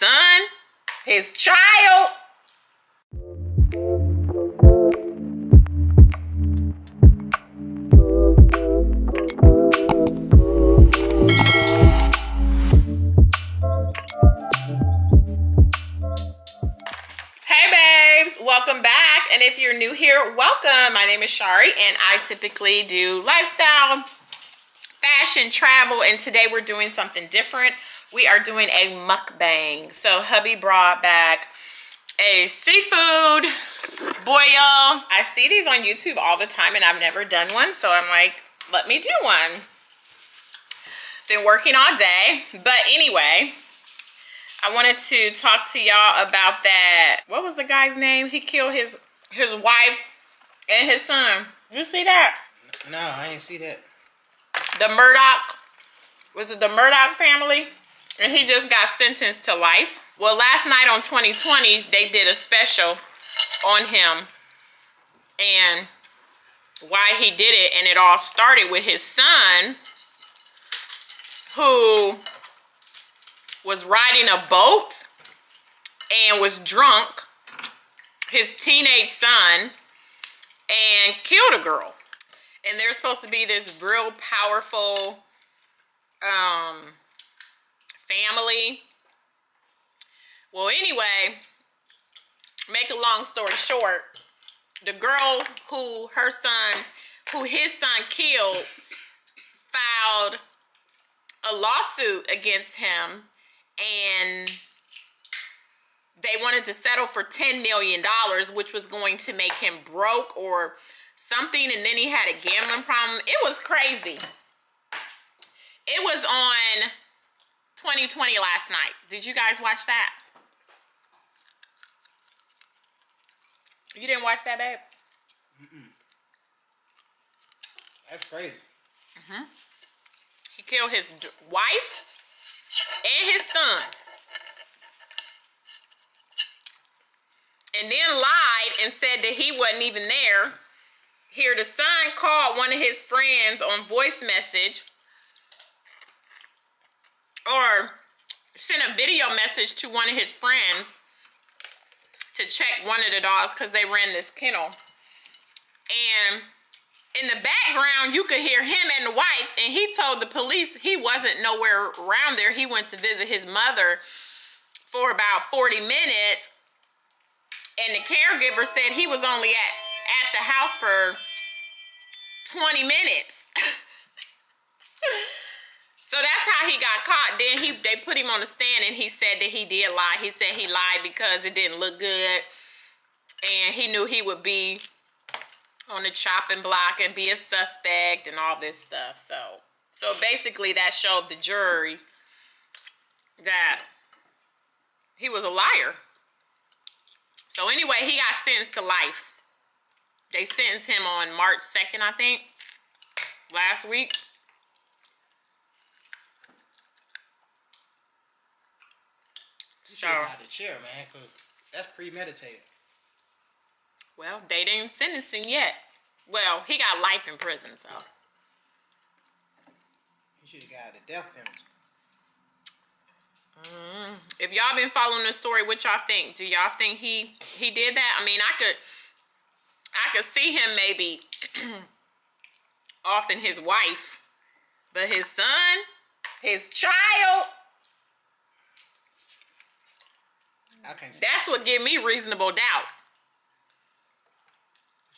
son, his child. Welcome back, and if you're new here, welcome. My name is Shari, and I typically do lifestyle, fashion, travel, and today we're doing something different. We are doing a mukbang. So hubby brought back a seafood boil. I see these on YouTube all the time, and I've never done one, so I'm like, let me do one. Been working all day, but anyway, I wanted to talk to y'all about that. What was the guy's name? He killed his wife and his son. You see that? No, I didn't see that. The Murdaugh, was it the Murdaugh family? And he just got sentenced to life. Well, last night on 2020, they did a special on him and why he did it. And it all started with his son who was riding a boat and was drunk, his teenage son, and killed a girl. And there's supposed to be this real powerful family. Well, anyway, make a long story short, the girl who his son killed filed a lawsuit against him, and they wanted to settle for $10 million, which was going to make him broke or something, and then he had a gambling problem. It was crazy. It was on 2020 last night. Did you guys watch that? You didn't watch that, babe? Mm-mm. That's crazy. Mm-hmm. He killed his wife and his son, and then lied and said that he wasn't even there. Here, the son called one of his friends on voice message or sent a video message to one of his friends to check one of the dogs because they ran this kennel. And in the background, you could hear him and the wife, and he told the police he wasn't nowhere around there. He went to visit his mother for about 40 minutes, and the caregiver said he was only at the house for 20 minutes. So that's how he got caught. Then they put him on the stand, and he said that he did lie. He said he lied because it didn't look good, and he knew he would be on the chopping block and be a suspect and all this stuff. So basically that showed the jury that he was a liar. So anyway, he got sentenced to life. They sentenced him on March 2nd, I think, last week. You should have got the chair, man, because that's premeditated. Well, they didn't sentence him yet. Well, he got life in prison, so. He should have got the death penalty. If y'all been following the story, what y'all think? Do y'all think he did that? I mean, I could see him maybe offing his wife, but his son, his child. I can't see. That's what give me reasonable doubt.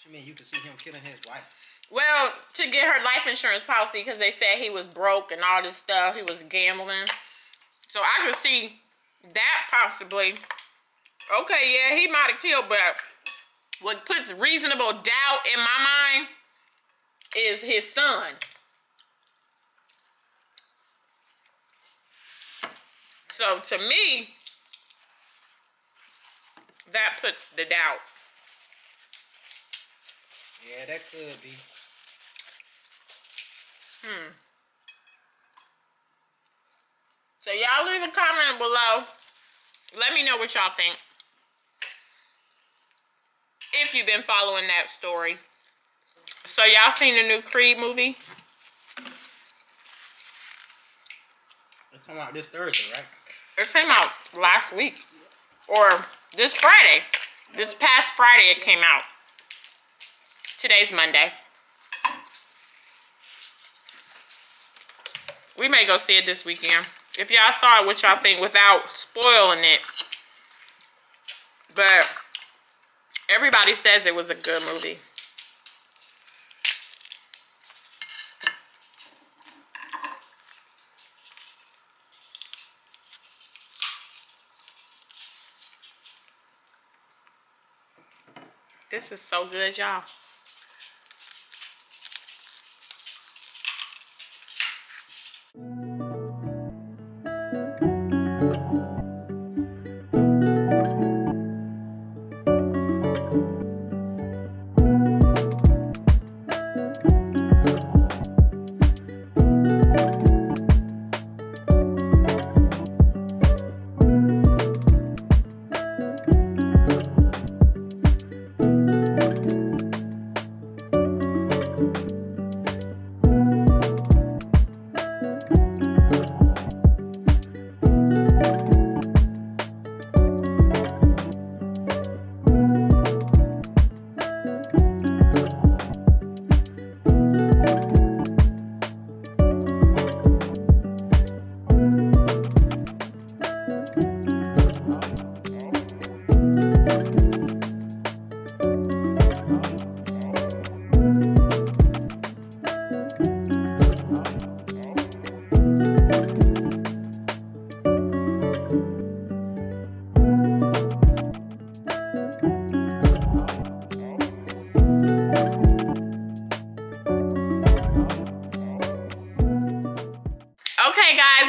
You mean you could see him killing his wife? Well, to get her life insurance policy because they said he was broke and all this stuff. He was gambling. So I could see that possibly. Okay, yeah, he might have killed, but what puts reasonable doubt in my mind is his son. So to me, that puts the doubt. Yeah, that could be. So y'all leave a comment below. Let me know what y'all think. If you've been following that story. So y'all seen the new Creed movie? It come out this Thursday, right? It came out last week. Or this Friday. This past Friday it came out. Today's Monday. We may go see it this weekend. If y'all saw it, what y'all think without spoiling it. But everybody says it was a good movie. This is so good, y'all.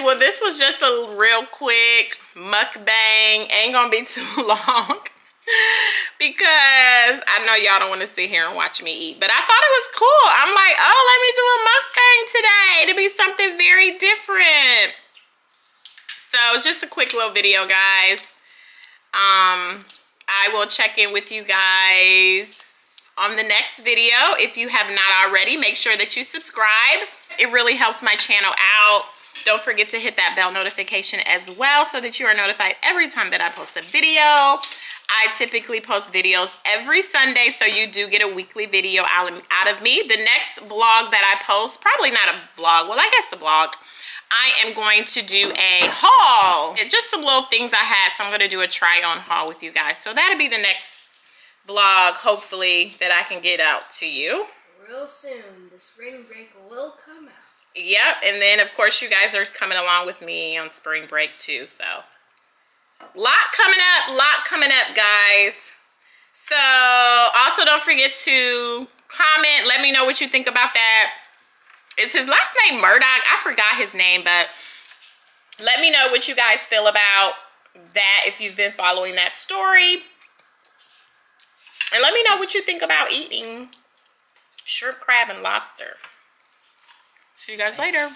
Well, this was just a real quick mukbang. Ain't gonna be too long because I know y'all don't want to sit here and watch me eat, but I thought it was cool. I'm like, oh, let me do a mukbang today. It'll be something very different. So it's just a quick little video, guys. I will check in with you guys on the next video. If you have not already, make sure that you subscribe. It really helps my channel out. Don't forget to hit that bell notification as well so that you are notified every time that I post a video. I typically post videos every Sunday, so you do get a weekly video out of me. The next vlog that I post, probably not a vlog, well, I guess a vlog, I am going to do a haul. Just some little things I had, so I'm gonna do a try-on haul with you guys. So that'll be the next vlog, hopefully, that I can get out to you. Real soon, the spring break will come out. Yep, and then of course you guys are coming along with me on spring break too, so lot coming up guys. So also don't forget to comment, let me know what you think about that. Is his last name Murdaugh? I forgot his name, but let me know what you guys feel about that if you've been following that story. And let me know what you think about eating shrimp, crab, and lobster. See you guys later.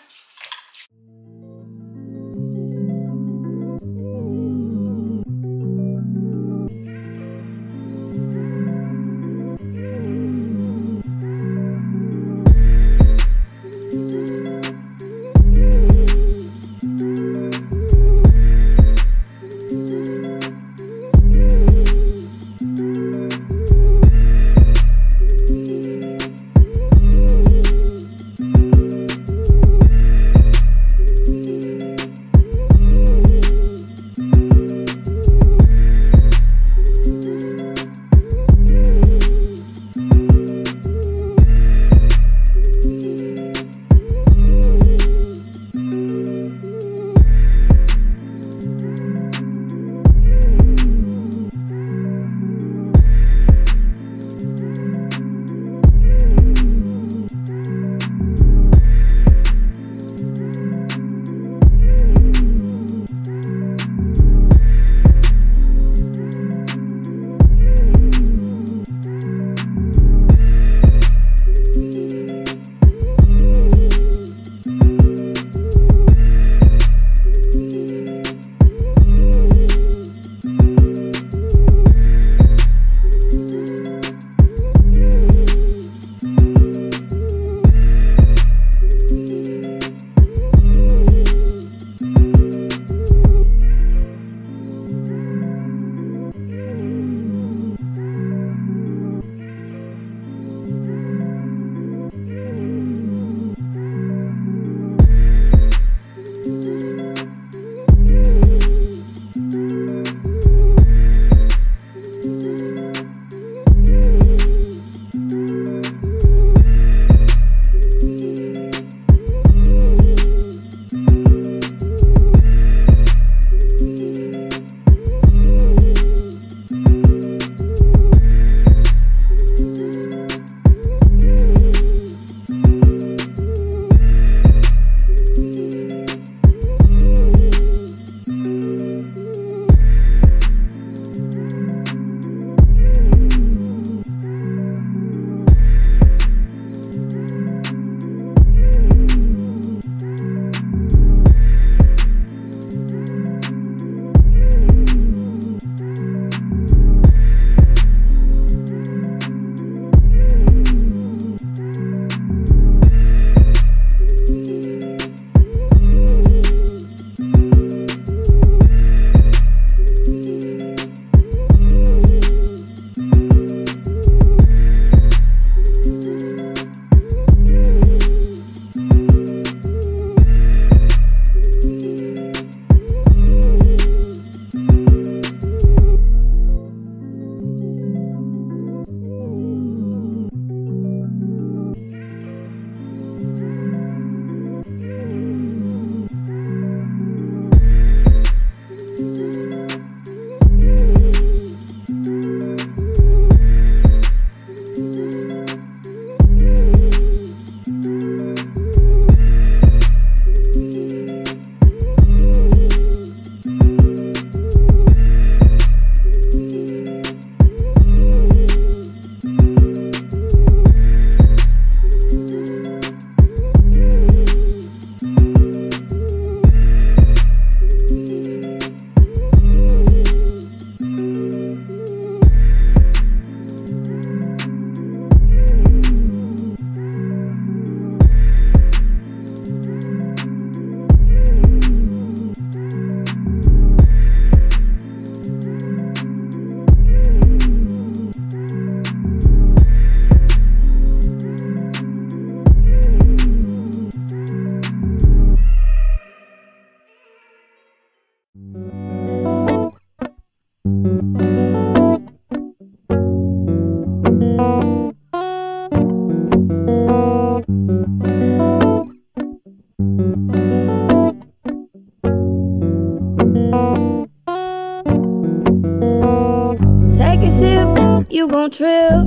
take a sip, you gon' trill.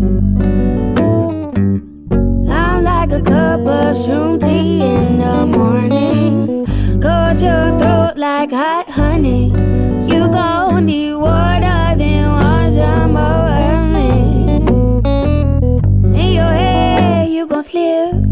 I'm like a cup of shroom tea in the morning, cut your throat like hot honey. You gon' need water, then want some more of me. In your head, you gon' slip.